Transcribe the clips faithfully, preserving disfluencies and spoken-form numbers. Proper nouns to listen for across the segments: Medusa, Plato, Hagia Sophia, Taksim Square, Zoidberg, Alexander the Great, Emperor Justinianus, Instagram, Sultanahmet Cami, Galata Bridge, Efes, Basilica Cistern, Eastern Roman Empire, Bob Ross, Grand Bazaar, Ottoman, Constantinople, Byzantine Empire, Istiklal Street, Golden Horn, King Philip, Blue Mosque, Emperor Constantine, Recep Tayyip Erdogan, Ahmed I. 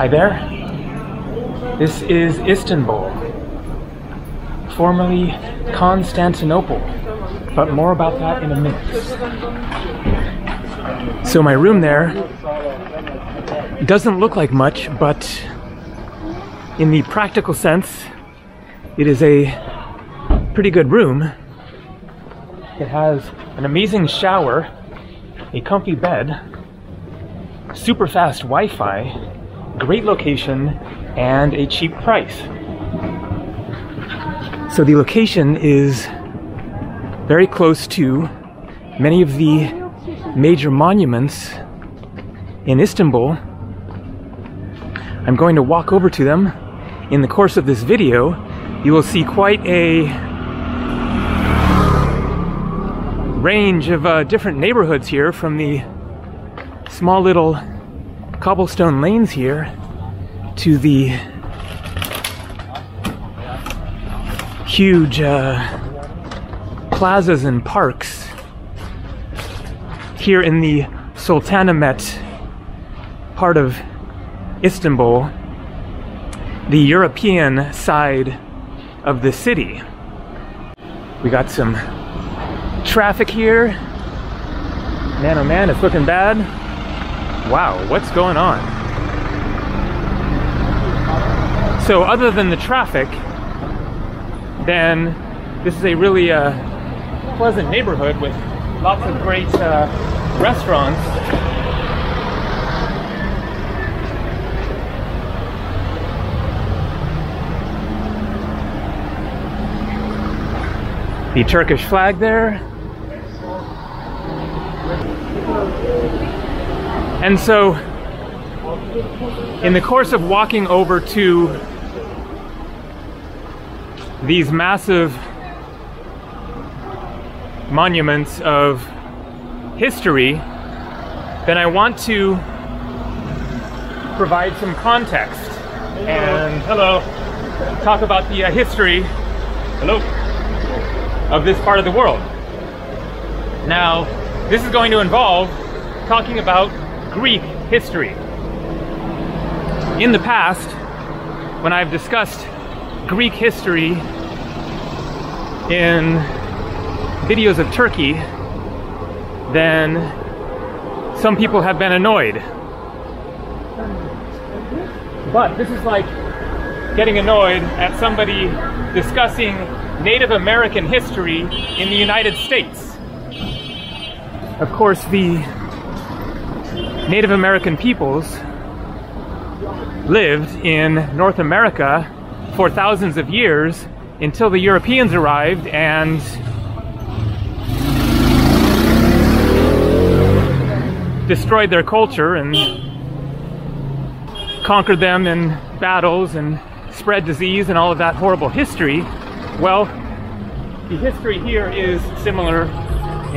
Hi there. This is Istanbul, formerly Constantinople, but more about that in a minute. So my room there doesn't look like much, but in the practical sense, it is a pretty good room. It has an amazing shower, a comfy bed, super fast Wi-Fi, great location, and a cheap price. So the location is very close to many of the major monuments in Istanbul. I'm going to walk over to them. In the course of this video, you will see quite a range of uh, different neighborhoods here, from the small little cobblestone lanes here to the huge uh, plazas and parks here in the Sultanahmet part of Istanbul, the European side of the city. We got some traffic here. Man, oh man, it's looking bad. Wow, what's going on? So other than the traffic, then this is a really uh, pleasant neighborhood with lots of great uh, restaurants. The Turkish flag there. And so, in the course of walking over to these massive monuments of history, then I want to provide some context and hello, talk about the uh, history hello, of this part of the world. Now, this is going to involve talking about Greek history. In the past, when I've discussed Greek history in videos of Turkey, then some people have been annoyed. But this is like getting annoyed at somebody discussing Native American history in the United States. Of course, the Native American peoples lived in North America for thousands of years until the Europeans arrived and destroyed their culture and conquered them in battles and spread disease and all of that horrible history. Well, the history here is similar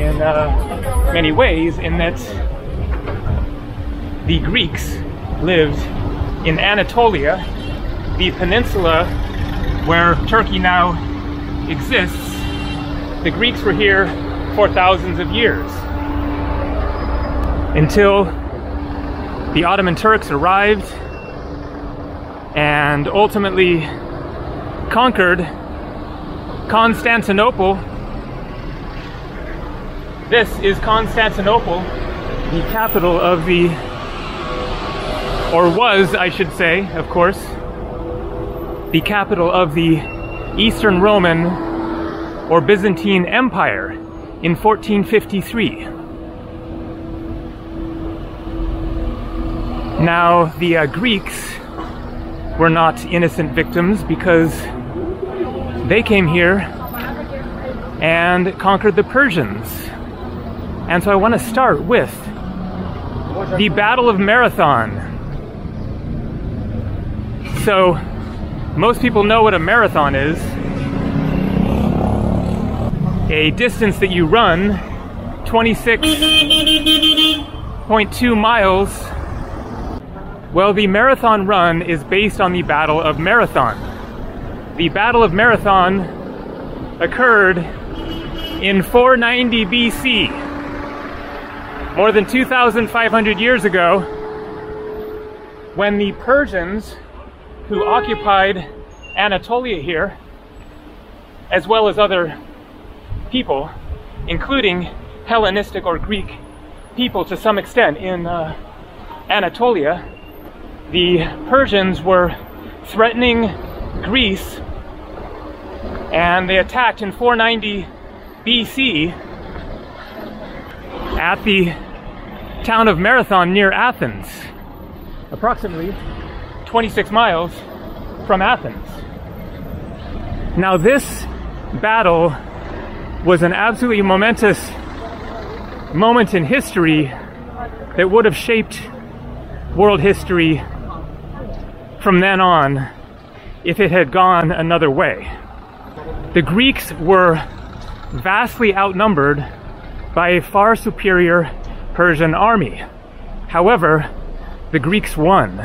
in uh, many ways, in that the Greeks lived in Anatolia, the peninsula where Turkey now exists. The Greeks were here for thousands of years, until the Ottoman Turks arrived and ultimately conquered Constantinople. This is Constantinople, the capital of the Or was, I should say, of course, the capital of the Eastern Roman or Byzantine Empire in fourteen fifty-three. Now, the uh, Greeks were not innocent victims, because they came here and conquered the Persians. And so I want to start with the Battle of Marathon. So, most people know what a marathon is. A distance that you run twenty-six point two miles. Well, the marathon run is based on the Battle of Marathon. The Battle of Marathon occurred in four ninety B C, more than two thousand five hundred years ago. when the Persians who occupied Anatolia here, as well as other people, including Hellenistic or Greek people to some extent in uh, Anatolia, the Persians were threatening Greece, and they attacked in four ninety B C at the town of Marathon near Athens, approximately twenty-six miles from Athens. Now this battle was an absolutely momentous moment in history that would have shaped world history from then on if it had gone another way. The Greeks were vastly outnumbered by a far superior Persian army. However, the Greeks won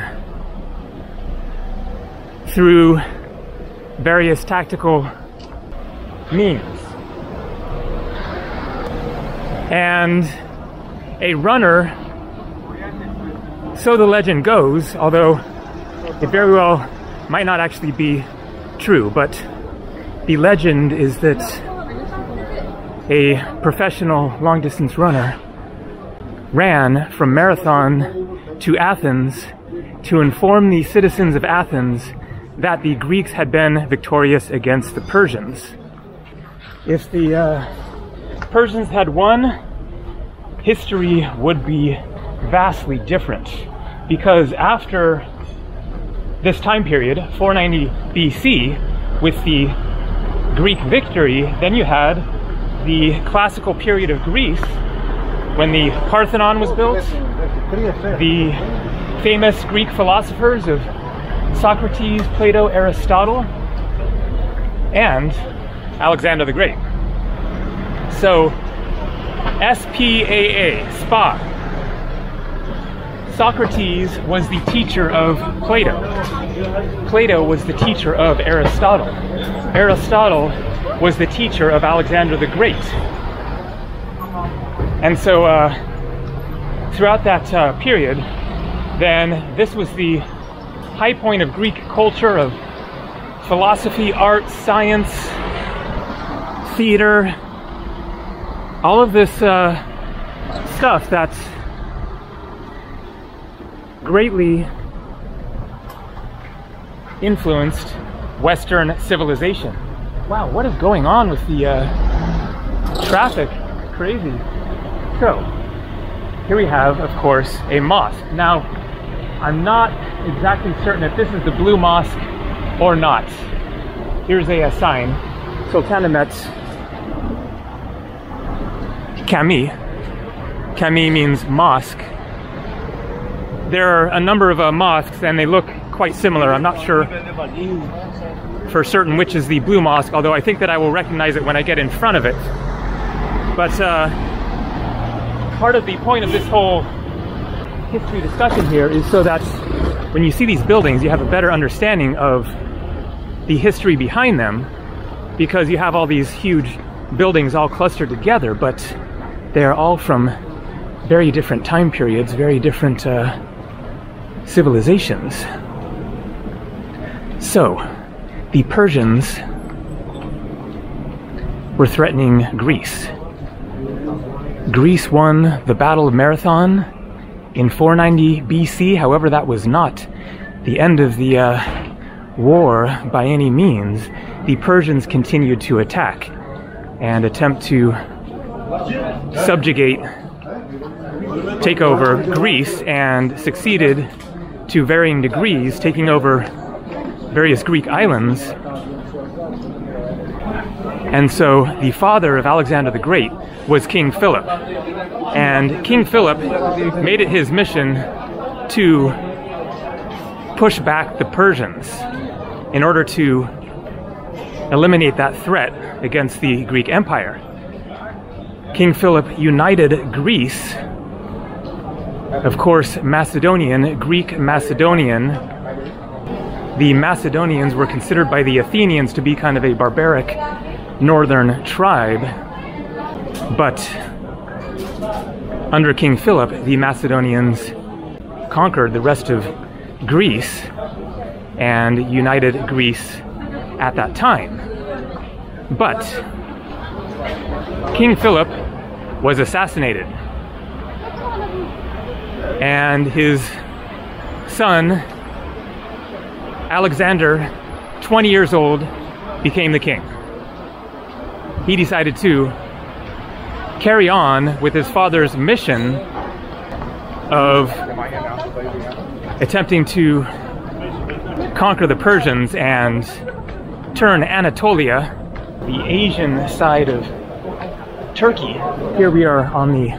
through various tactical means. And a runner, so the legend goes, although it very well might not actually be true, but the legend is that a professional long-distance runner ran from Marathon to Athens to inform the citizens of Athens that the Greeks had been victorious against the Persians. If the uh, Persians had won, history would be vastly different, because after this time period, four ninety B C, with the Greek victory, then you had the classical period of Greece, when the Parthenon was built, the famous Greek philosophers of Socrates, Plato, Aristotle, and Alexander the Great. So, S P A A, S P A, Socrates was the teacher of Plato. Plato was the teacher of Aristotle. Aristotle was the teacher of Alexander the Great. And so, uh, throughout that uh, period, then this was the high point of Greek culture, of philosophy, art, science, theater, all of this uh, stuff that greatly influenced Western civilization. Wow, what is going on with the uh, traffic? Crazy. So, here we have, of course, a mosque. Now, I'm not exactly certain if this is the Blue Mosque or not. Here's a, a sign, Sultanahmet Cami. Cami means mosque. There are a number of uh, mosques and they look quite similar. I'm not sure for certain which is the Blue Mosque, although I think that I will recognize it when I get in front of it. But uh, part of the point of this whole history discussion here is so that when you see these buildings, you have a better understanding of the history behind them, because you have all these huge buildings all clustered together, but they are all from very different time periods, very different uh, civilizations. So, the Persians were threatening Greece. Greece won the Battle of Marathon in four ninety B C, however, that was not the end of the uh, war by any means. The Persians continued to attack and attempt to subjugate, take over Greece, and succeeded to varying degrees, taking over various Greek islands. And so the father of Alexander the Great was King Philip. And King Philip made it his mission to push back the Persians in order to eliminate that threat against the Greek Empire. King Philip united Greece, of course, Macedonian, Greek Macedonian. The Macedonians were considered by the Athenians to be kind of a barbaric northern tribe, but under King Philip, the Macedonians conquered the rest of Greece and united Greece at that time. But King Philip was assassinated, and his son, Alexander, twenty years old, became the king. He decided to carry on with his father's mission of attempting to conquer the Persians and turn Anatolia, the Asian side of Turkey. Here we are on the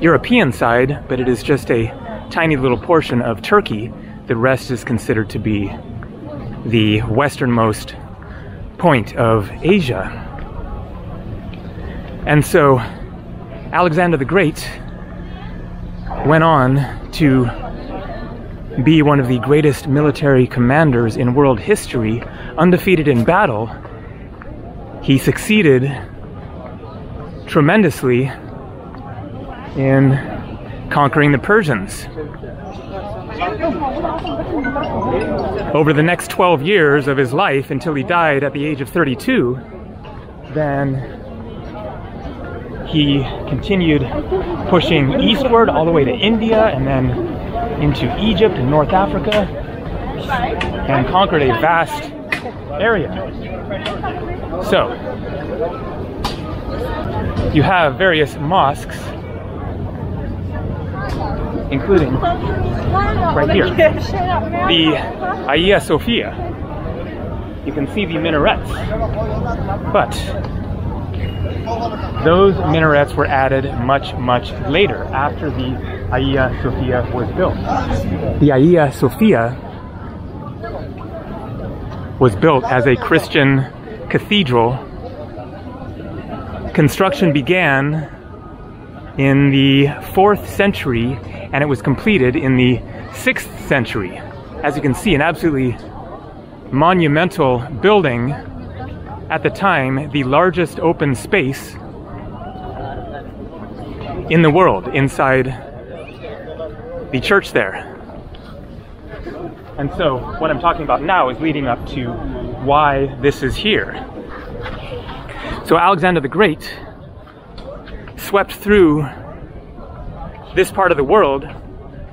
European side, but it is just a tiny little portion of Turkey. The rest is considered to be the westernmost point of Asia. And so Alexander the Great went on to be one of the greatest military commanders in world history, undefeated in battle. He succeeded tremendously in conquering the Persians. Over the next twelve years of his life, until he died at the age of thirty-two, then he continued pushing eastward all the way to India and then into Egypt and North Africa, and conquered a vast area. So you have various mosques, including right here, the Hagia Sophia. You can see the minarets, but those minarets were added much, much later, after the Hagia Sophia was built. The Hagia Sophia was built as a Christian cathedral. Construction began in the fourth century, and it was completed in the sixth century. As you can see, an absolutely monumental building. At the time, the largest open space in the world, inside the church there. And so, what I'm talking about now is leading up to why this is here. So Alexander the Great swept through this part of the world,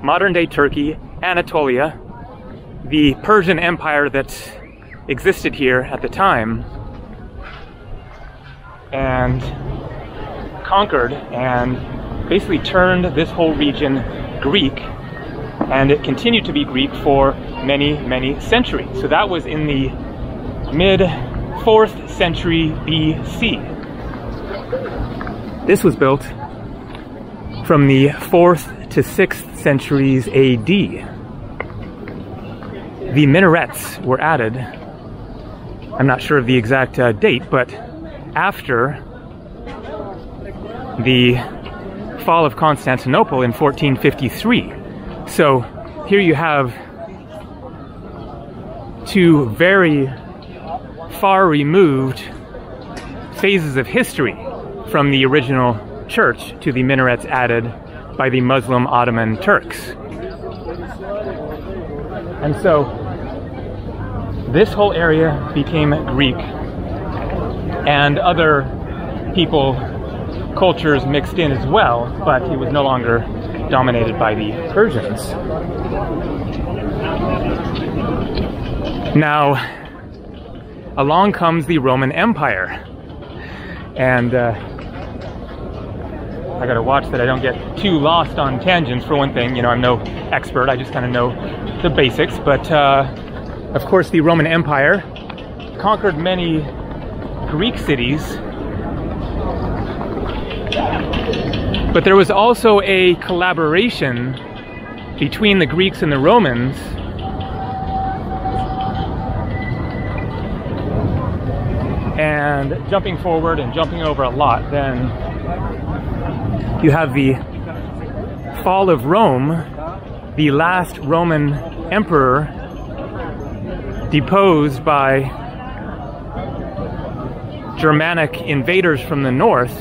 modern-day Turkey, Anatolia, the Persian Empire that existed here at the time, and conquered and basically turned this whole region Greek, and it continued to be Greek for many, many centuries. So that was in the mid-fourth century B C. This was built from the fourth to sixth centuries A D. The minarets were added, I'm not sure of the exact uh, date, but after the fall of Constantinople in fourteen fifty-three. So here you have two very far removed phases of history, from the original church to the minarets added by the Muslim Ottoman Turks. And so this whole area became Greek, and other people, cultures mixed in as well, but it was no longer dominated by the Persians. Now, along comes the Roman Empire, and uh, I gotta watch that I don't get too lost on tangents. For one thing, you know, I'm no expert, I just kind of know the basics, but uh, of course the Roman Empire conquered many Greek cities, but there was also a collaboration between the Greeks and the Romans and jumping forward and jumping over a lot. Then you have the fall of Rome. The last Roman emperor, deposed by Germanic invaders from the north,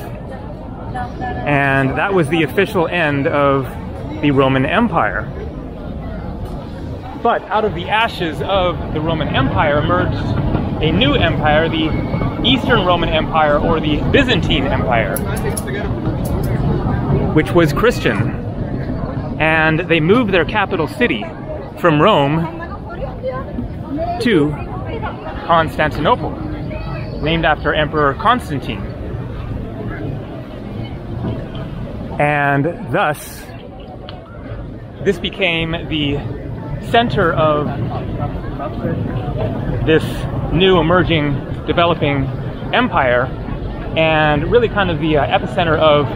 and that was the official end of the Roman Empire. But out of the ashes of the Roman Empire emerged a new empire, the Eastern Roman Empire, or the Byzantine Empire, which was Christian. And they moved their capital city from Rome to Constantinople, named after Emperor Constantine. And thus, this became the center of this new emerging, developing empire, and really kind of the uh, epicenter of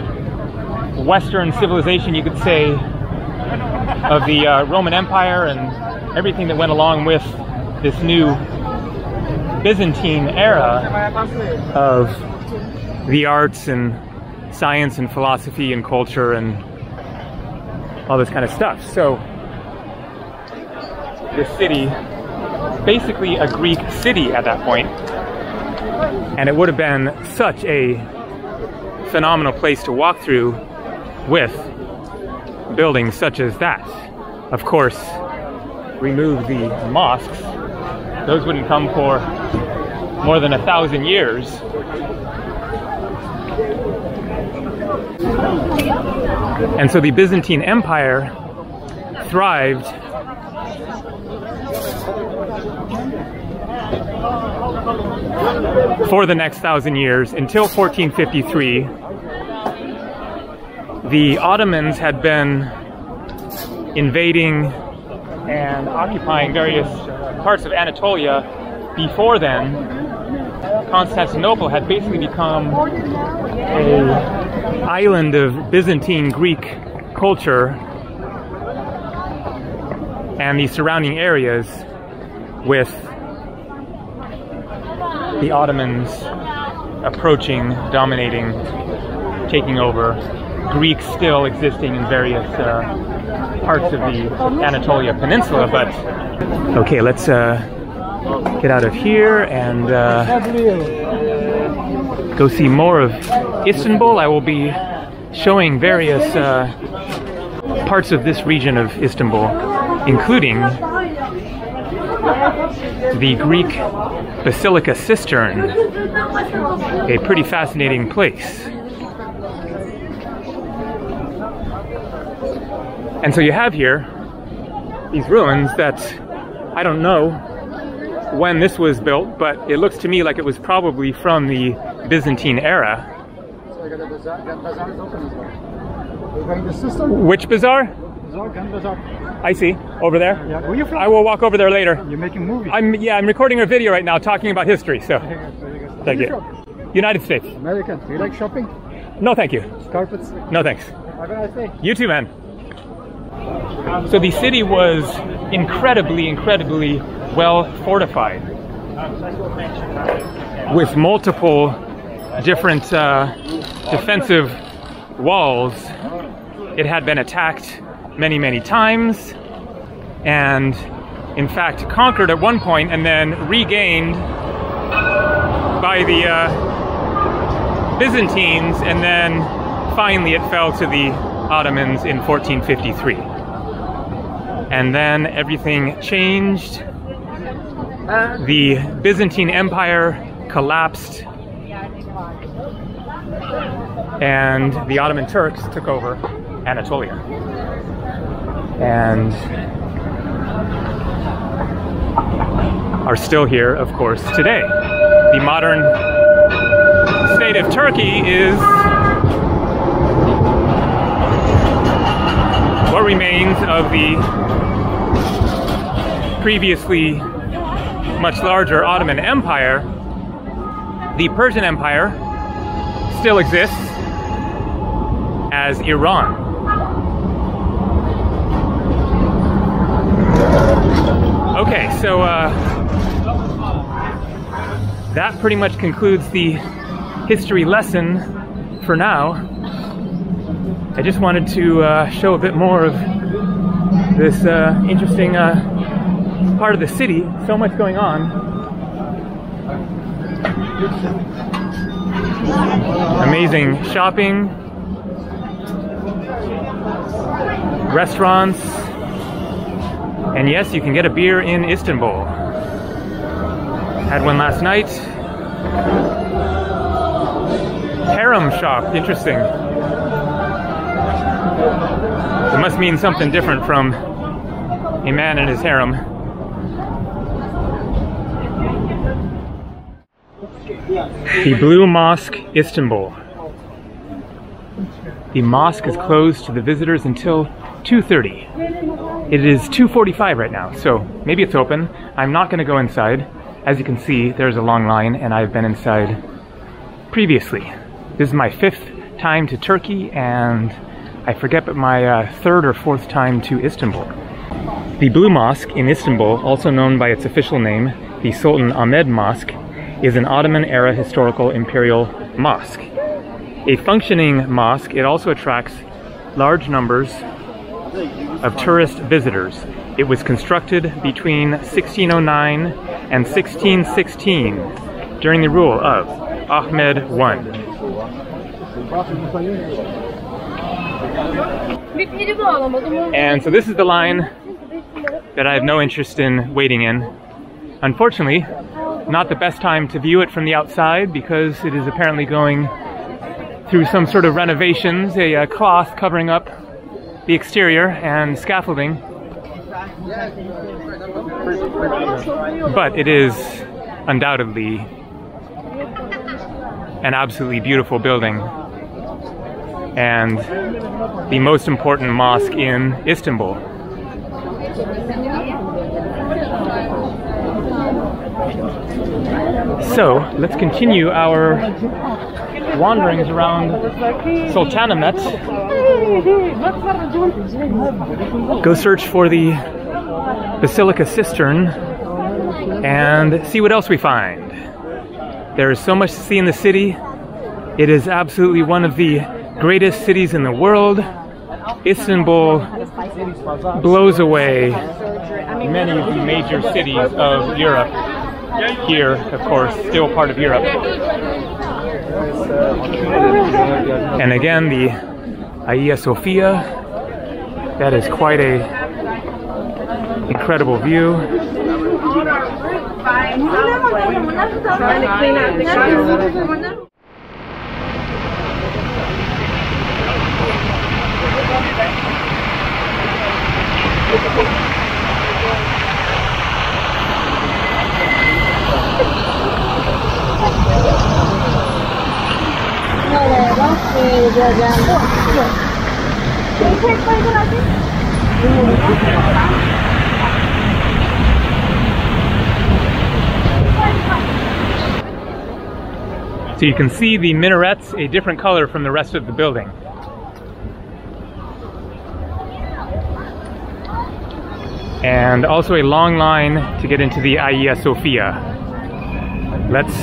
Western civilization, you could say, of the uh, Roman Empire and everything that went along with this new Byzantine era of the arts and science and philosophy and culture and all this kind of stuff. So this city was basically a Greek city at that point, and it would have been such a phenomenal place to walk through with buildings such as that. Of course, remove the mosques. Those wouldn't come for more than a thousand years. And so the Byzantine Empire thrived for the next thousand years until fourteen fifty-three. The Ottomans had been invading and occupying various parts of Anatolia before then. Constantinople had basically become a island of Byzantine Greek culture and the surrounding areas, with the Ottomans approaching, dominating, taking over. Greeks still existing in various uh, parts of the Anatolia Peninsula, but... Okay, let's uh, get out of here and uh, go see more of Istanbul. I will be showing various uh, parts of this region of Istanbul, including the Greek Basilica Cistern, a pretty fascinating place. And so you have here these ruins that I don't know when this was built, but it looks to me like it was probably from the Byzantine era. Which bazaar? Grand Bazaar. I see. Over there? Yeah. Where are you from? I will walk over there later. You're making a movie? I'm, yeah, I'm recording a video right now talking about history, so... Thank you. United States. American. Do you like shopping? No, thank you. Carpets? No, thanks. Have a nice day. You too, man. So the city was incredibly, incredibly well fortified, with multiple different uh, defensive walls. It had been attacked many, many times, and in fact conquered at one point and then regained by the uh, Byzantines, and then finally it fell to the Ottomans in fourteen fifty-three. And then everything changed. The Byzantine Empire collapsed, and the Ottoman Turks took over Anatolia. And are still here, of course, today. The modern state of Turkey is what remains of the previously much larger Ottoman Empire. The Persian Empire still exists as Iran. Okay, so uh, that pretty much concludes the history lesson for now. I just wanted to uh, show a bit more of this uh, interesting uh, part of the city. So much going on. Amazing shopping, restaurants, And yes, you can get a beer in Istanbul. Had one last night. Harem shop, interesting. It must mean something different from a man and his harem. The Blue Mosque, Istanbul. The mosque is closed to the visitors until two thirty. It is two forty-five right now, so maybe it's open. I'm not going to go inside. As you can see, there's a long line, and I've been inside previously. This is my fifth time to Turkey, and I forget, but my uh, third or fourth time to Istanbul. The Blue Mosque in Istanbul, also known by its official name, the Sultan Ahmed Mosque, is an Ottoman-era historical imperial mosque. A functioning mosque, it also attracts large numbers of tourist visitors. It was constructed between sixteen oh nine and sixteen sixteen during the rule of Ahmed the First. And so this is the line that I have no interest in waiting in. Unfortunately, not the best time to view it from the outside because it is apparently going through some sort of renovations, a uh, cloth covering up the exterior and scaffolding. But it is undoubtedly an absolutely beautiful building and the most important mosque in Istanbul. So let's continue our wanderings around Sultanahmet. Go search for the Basilica Cistern and see what else we find. There is so much to see in the city. It is absolutely one of the greatest cities in the world. Istanbul blows away many of the major cities of Europe. Here, of course, still part of Europe. And again, the Hagia Sophia. That is quite a incredible view. So you can see the minarets, a different color from the rest of the building. And also a long line to get into the Hagia Sophia. Let's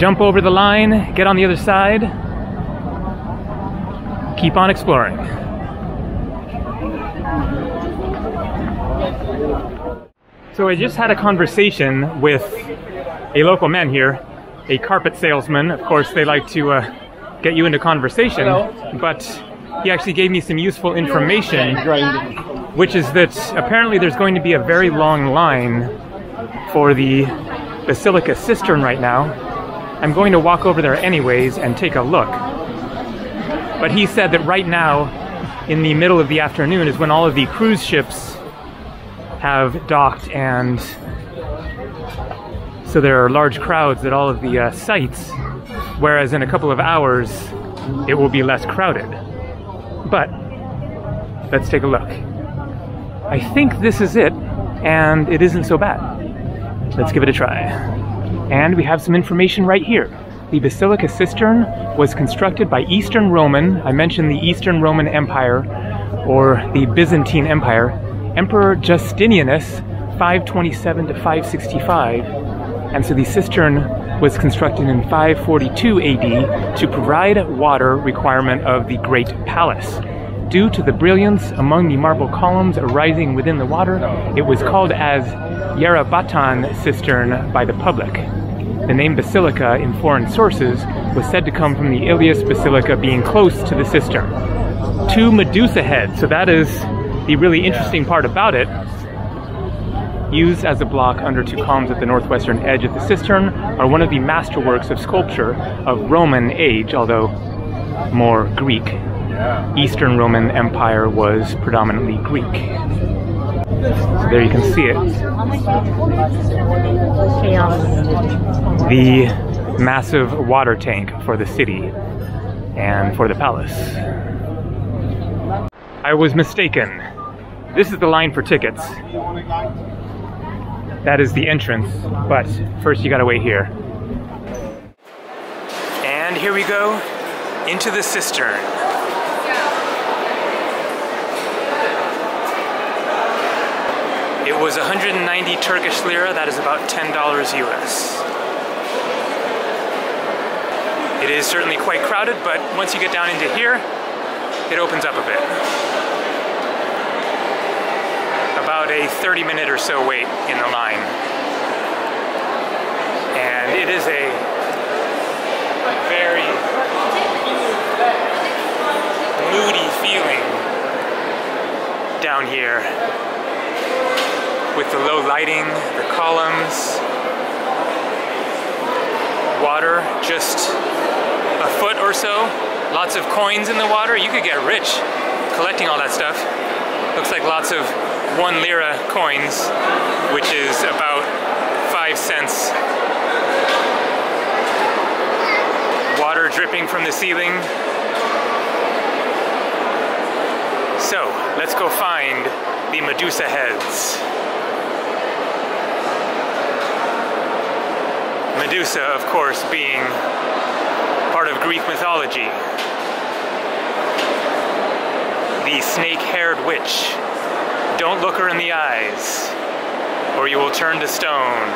jump over the line, get on the other side, keep on exploring. So I just had a conversation with a local man here, a carpet salesman. Of course, they like to uh, get you into conversation, but he actually gave me some useful information, which is that apparently there's going to be a very long line for the Basilica Cistern right now. I'm going to walk over there anyways and take a look. But he said that right now, in the middle of the afternoon, is when all of the cruise ships have docked, and so there are large crowds at all of the uh, sites, whereas in a couple of hours, it will be less crowded. But let's take a look. I think this is it, and it isn't so bad. Let's give it a try. And we have some information right here. The Basilica Cistern was constructed by Eastern Roman, I mentioned the Eastern Roman Empire, or the Byzantine Empire, Emperor Justinianus, five twenty-seven to five sixty-five, and so the cistern was constructed in five forty-two A D to provide water requirement of the Great Palace. Due to the brilliance among the marble columns arising within the water, it was called as Yerebatan Cistern by the public. The name basilica in foreign sources was said to come from the Ilius Basilica being close to the cistern. Two Medusa heads, so that is the really interesting part about it. used as a block under two columns at the northwestern edge of the cistern, are one of the masterworks of sculpture of Roman age, although more Greek. Eastern Roman Empire was predominantly Greek. So there you can see it. The massive water tank for the city and for the palace. I was mistaken. This is the line for tickets. That is the entrance, but first you gotta wait here. And here we go into the cistern. It was one hundred ninety Turkish lira, that is about ten dollars U S. It is certainly quite crowded, but once you get down into here, it opens up a bit. About a thirty minute or so wait in the line. And it is a very moody feeling down here, with the low lighting, the columns, water just a foot or so, lots of coins in the water. You could get rich collecting all that stuff. Looks like lots of one lira coins, which is about five cents. Water dripping from the ceiling. So let's go find the Medusa heads. Medusa, of course, being part of Greek mythology. The snake-haired witch. Don't look her in the eyes, or you will turn to stone.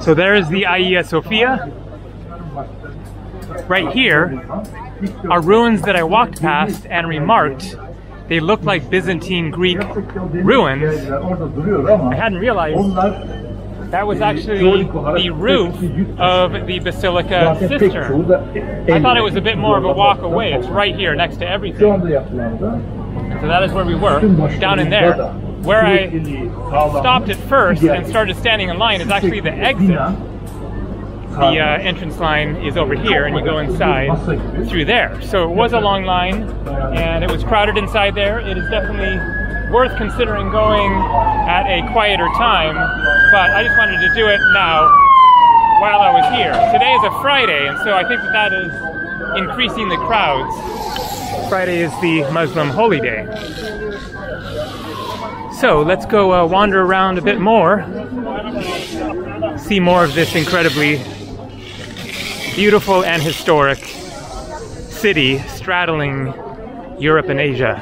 So there is the Hagia Sophia. Right here are ruins that I walked past and remarked they look like Byzantine Greek ruins. I hadn't realized that was actually the roof of the Basilica Cistern. I thought it was a bit more of a walk away. It's right here next to everything. So that is where we were, down in there. Where I stopped at first and started standing in line is actually the exit. The uh, entrance line is over here, and you go inside through there. So it was a long line, and it was crowded inside there. It is definitely worth considering going at a quieter time, but I just wanted to do it now while I was here. Today is a Friday, and so I think that that is increasing the crowds. Friday is the Muslim holy day. So let's go uh, wander around a bit more, see more of this incredibly beautiful and historic city straddling Europe and Asia.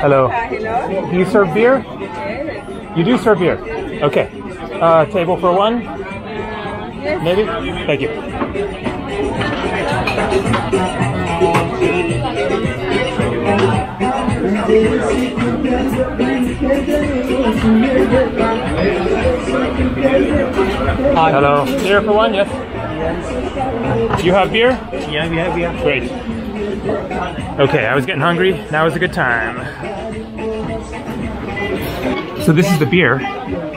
Hello. Do you serve beer? You do serve beer? Okay. Uh, table for one? Maybe? Thank you. Hello. Beer for one? Yes. Do you have beer? Yeah, we have beer. Great. Okay, I was getting hungry. Now is a good time. So this is the beer,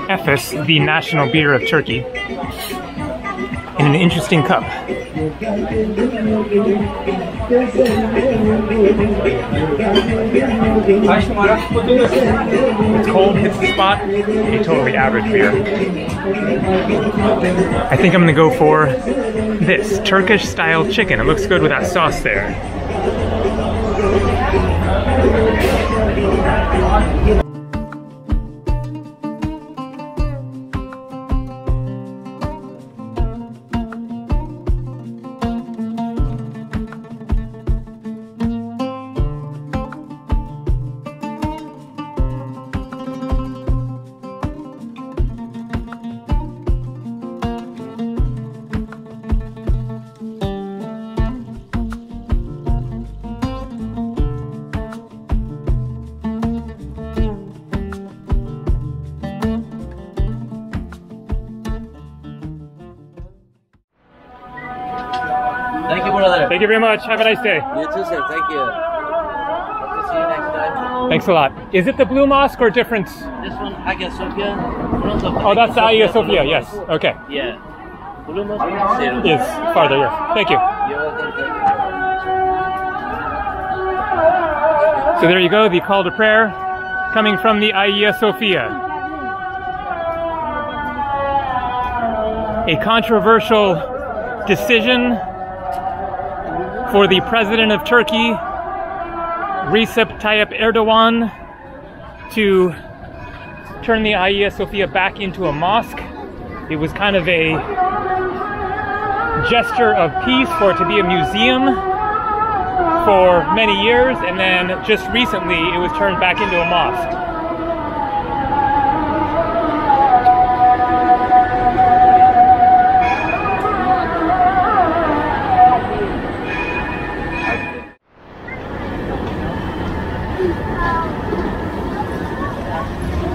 Efes, the national beer of Turkey, in an interesting cup. It's cold, hits the spot, a totally average beer. I think I'm gonna go for this, Turkish-style chicken. It looks good with that sauce there. Thank you very much. Have a nice day. You too, sir. Thank you. Hope to see you next time. Thanks a lot. Is it the Blue Mosque or different? This one, Hagia Sophia. Oh, that's Hagia Sophia. Yes. Okay. Yeah. Blue Mosque is farther. Yes. Thank you. So there you go. The call to prayer coming from the Hagia Sophia. A controversial decision for the president of Turkey, Recep Tayyip Erdogan, to turn the Hagia Sophia back into a mosque. It was kind of a gesture of peace for it to be a museum for many years, and then just recently it was turned back into a mosque.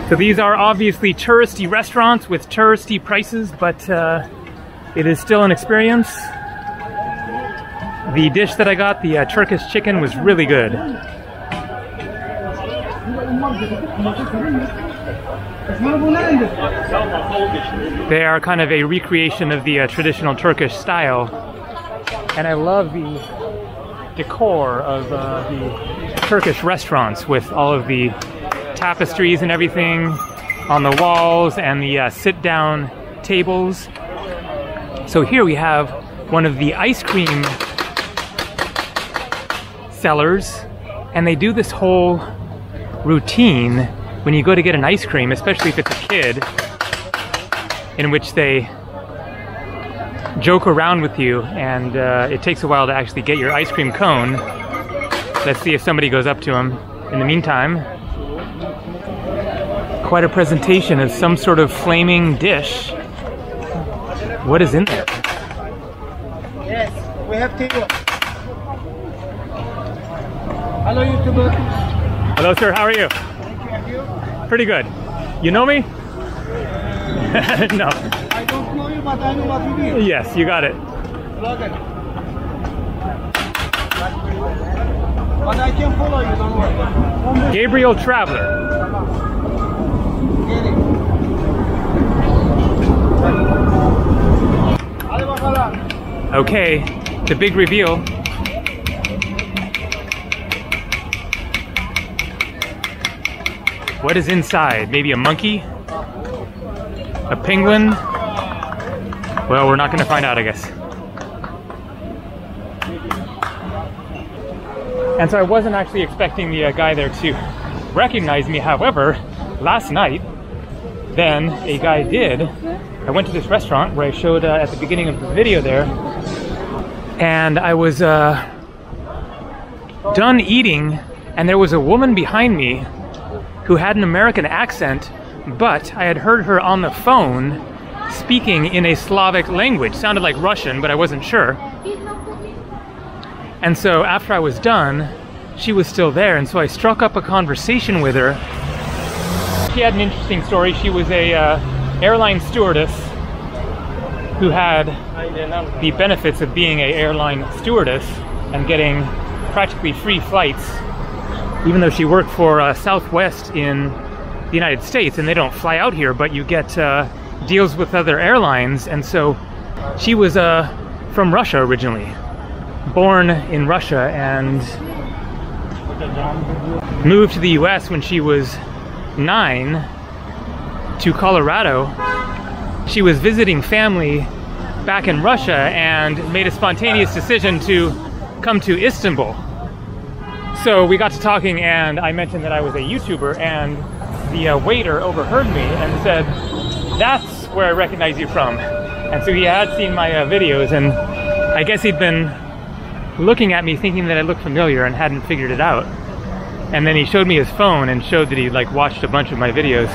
So these are obviously touristy restaurants with touristy prices, but uh, it is still an experience. The dish that I got, the uh, Turkish chicken, was really good. They are kind of a recreation of the uh, traditional Turkish style. And I love the decor of uh, the Turkish restaurants with all of the tapestries and everything on the walls and the uh, sit-down tables. So here we have one of the ice cream sellers, and they do this whole routine when you go to get an ice cream, especially if it's a kid, in which they joke around with you, and uh, it takes a while to actually get your ice cream cone. Let's see if somebody goes up to him. In the meantime, quite a presentation of some sort of flaming dish. What is in there? Yes, we have table. Hello, YouTuber. Hello, sir. How are you? Thank you. Pretty good. You know me? No. I don't know you, Yes, you got it. But I can follow you, don't worry. Gabriel Traveler. Okay, the big reveal. What is inside? Maybe a monkey? A penguin? Well, we're not going to find out, I guess. And so I wasn't actually expecting the uh, guy there to recognize me. However, last night, then a guy did. I went to this restaurant where I showed uh, at the beginning of the video there, and I was uh, done eating, and there was a woman behind me who had an American accent, but I had heard her on the phone speaking in a Slavic language. Sounded like Russian, but I wasn't sure. And so after I was done, she was still there, and so I struck up a conversation with her. She had an interesting story. She was a uh, airline stewardess who had the benefits of being an airline stewardess and getting practically free flights, even though she worked for uh, Southwest in the United States, and they don't fly out here, but you get uh, deals with other airlines. And so she was uh, from Russia originally, born in Russia, and moved to the U S when she was nine to Colorado. She was visiting family back in Russia and made a spontaneous decision to come to Istanbul. So we got to talking, and I mentioned that I was a YouTuber, and the uh, waiter overheard me and said, "That's where I recognize you from." And so he had seen my uh, videos, and I guess he'd been looking at me thinking that I looked familiar and hadn't figured it out. And then he showed me his phone and showed that he like watched a bunch of my videos.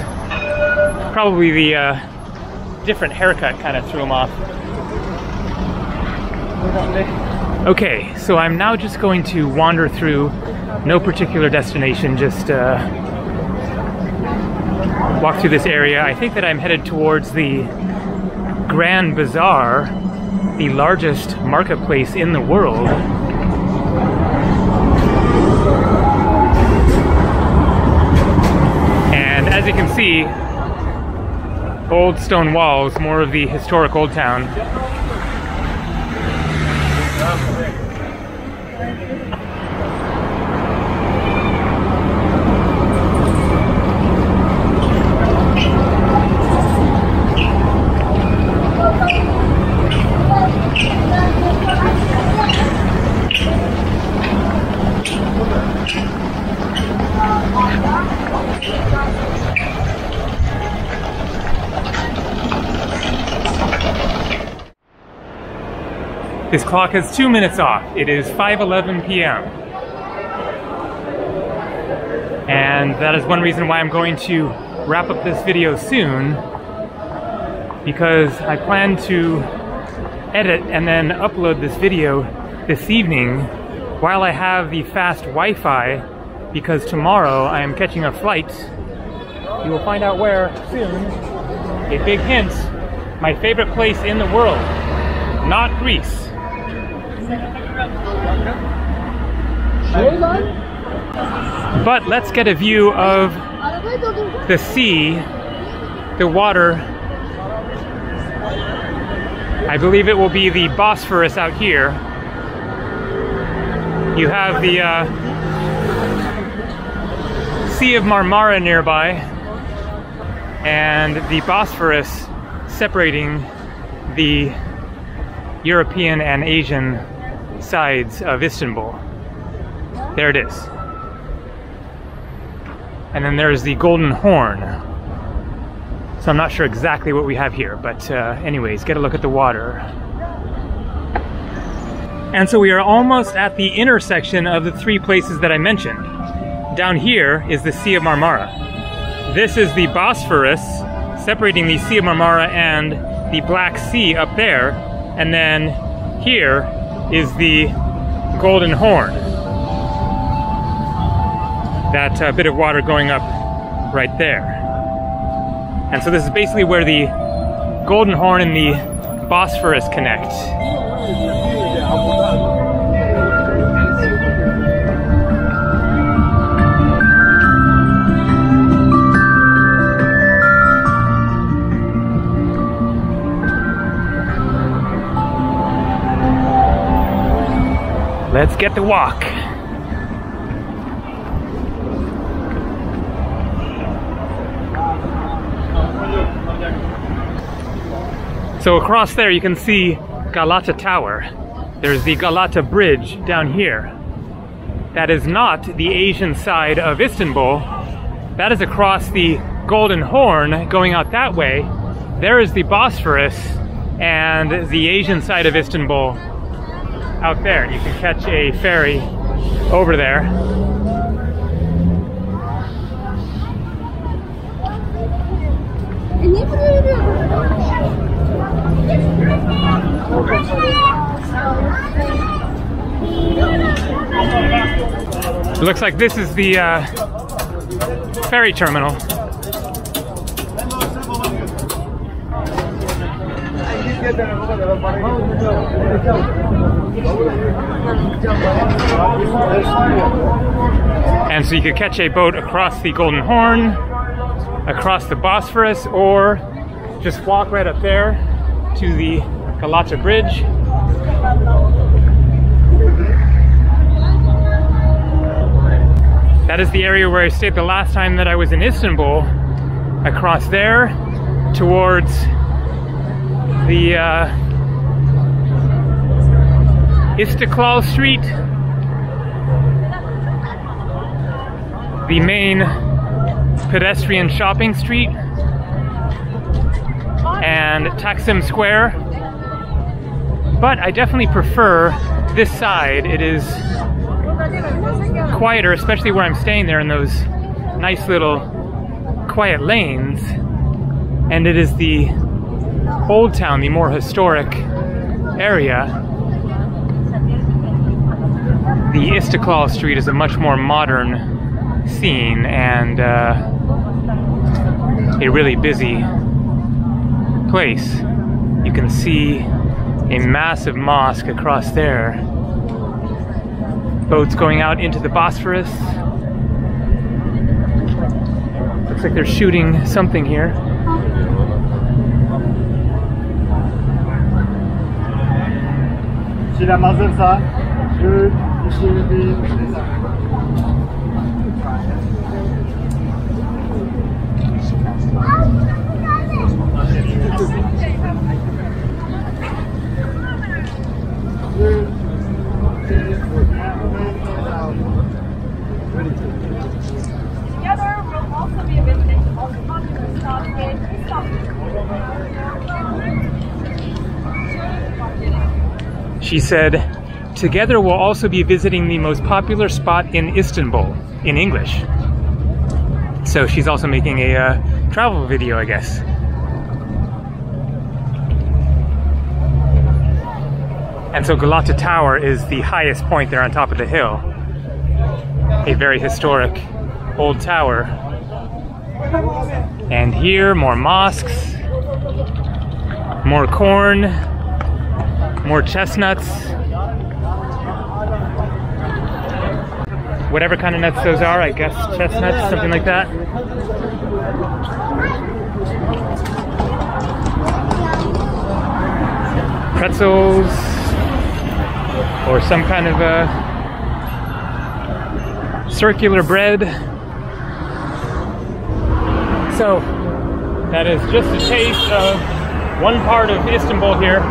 Probably the uh, different haircut kind of threw him off. Okay, so I'm now just going to wander through, no particular destination, just uh, walk through this area. I think that I'm headed towards the Grand Bazaar, the largest marketplace in the world. And as you can see, old stone walls, more of the historic old town. This clock has two minutes off. It is five eleven p m And that is one reason why I'm going to wrap up this video soon, because I plan to edit and then upload this video this evening while I have the fast Wi-Fi, because tomorrow I am catching a flight. You will find out where soon. A big hint, my favorite place in the world, not Greece. But let's get a view of the sea, the water. I believe it will be the Bosphorus out here. You have the uh, Sea of Marmara nearby, and the Bosphorus separating the European and Asian sides of Istanbul. There it is. And then there's the Golden Horn. So I'm not sure exactly what we have here, but uh, anyways, get a look at the water. And so we are almost at the intersection of the three places that I mentioned. Down here is the Sea of Marmara. This is the Bosphorus, separating the Sea of Marmara and the Black Sea up there. And then here is the Golden Horn. That uh, bit of water going up right there. And so this is basically where the Golden Horn and the Bosphorus connect? Let's get to walk. So across there you can see Galata Tower. There's the Galata Bridge down here. That is not the Asian side of Istanbul. That is across the Golden Horn going out that way. There is the Bosphorus and the Asian side of Istanbul out there. You can catch a ferry over there. It looks like this is the uh, ferry terminal. And so you could catch a boat across the Golden Horn, across the Bosphorus, or just walk right up there to the Galata Bridge. That is the area where I stayed the last time that I was in Istanbul. Across there, towards the uh, Istiklal Street, the main pedestrian shopping street, and Taksim Square. But I definitely prefer this side. It is quieter, especially where I'm staying there in those nice little quiet lanes. And it is the old town, the more historic area. The Istiklal Street is a much more modern scene and uh, a really busy place. You can see a massive mosque across there. Boats going out into the Bosphorus. Looks like they're shooting something here. She said, "Together we'll also be visiting the most popular spot in Istanbul," in English. So she's also making a uh, travel video, I guess. And so Galata Tower is the highest point there on top of the hill. A very historic old tower. And here, more mosques, more corn, more chestnuts. Whatever kind of nuts those are, I guess chestnuts, something like that. Pretzels, or some kind of a circular bread. So, that is just a taste of one part of Istanbul here.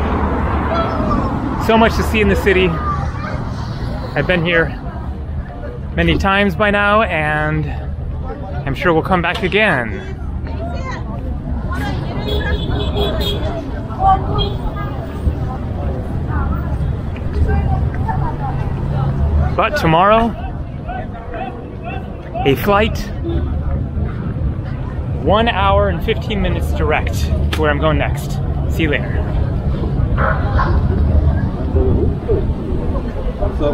So much to see in the city. I've been here many times by now, and I'm sure we'll come back again. But tomorrow, a flight, one hour and fifteen minutes direct to where I'm going next. See you later. So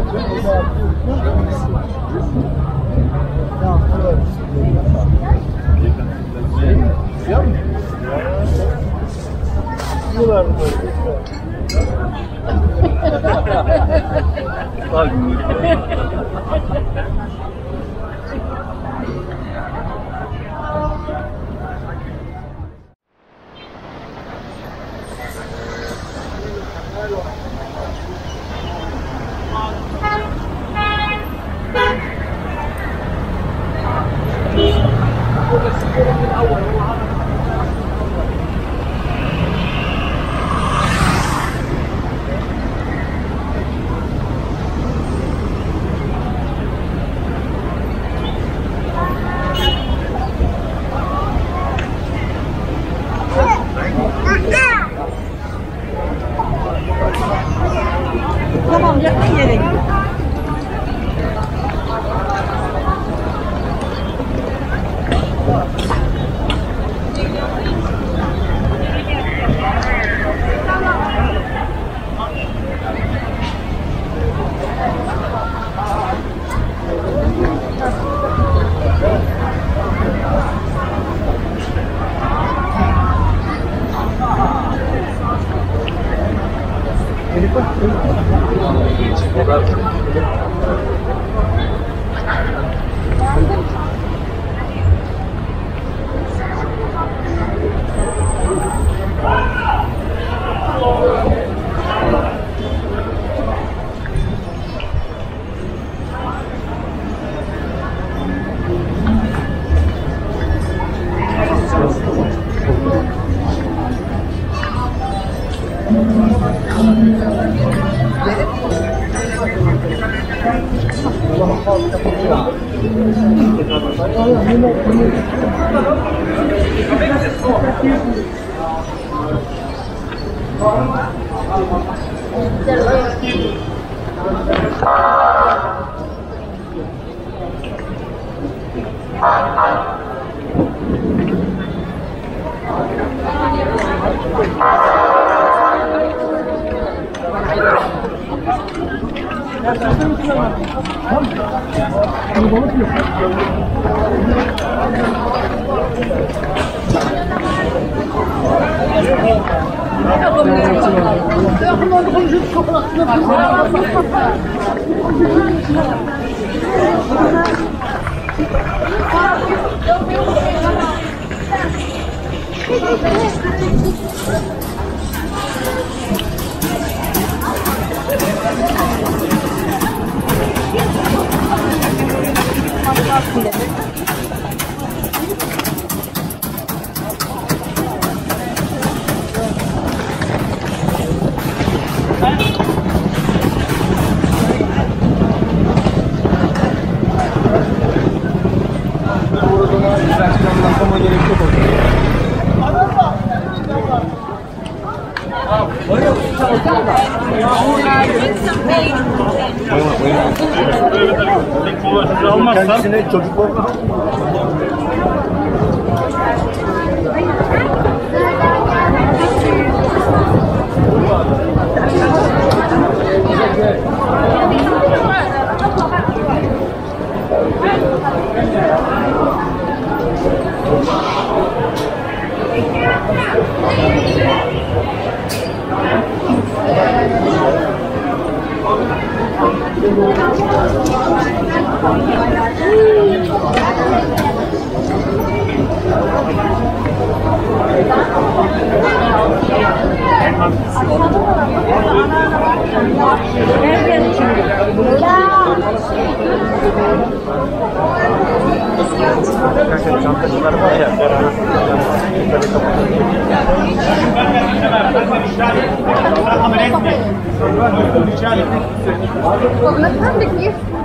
Public